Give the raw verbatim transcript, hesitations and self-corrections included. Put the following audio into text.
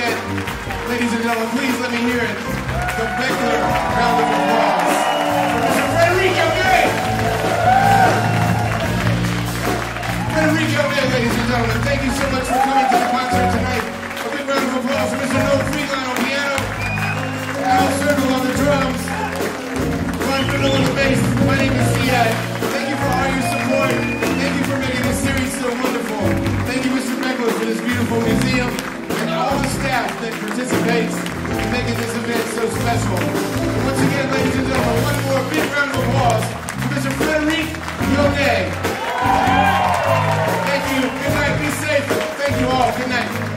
yet. Ladies and gentlemen, please let me hear it. The Beckler round of applause. Mister Frederico Gay! Frederico Gay, ladies and gentlemen, thank you so much for coming to the concert tonight. A big round of applause for Mister Noel Freeland on piano, Al Circle on the drums, Ron Fiddle on the bass, my name is C I. Thank you for all your support. Thank you for making this series so wonderful. Thank you, Mister Beckler, for this beautiful museum. All the staff that participates in making this event so special. Once again, ladies and gentlemen, one more big round of applause for Mister Frederico Gay. Thank you. Good night. Be safe. Thank you all. Good night.